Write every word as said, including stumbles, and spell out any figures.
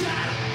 Yeah!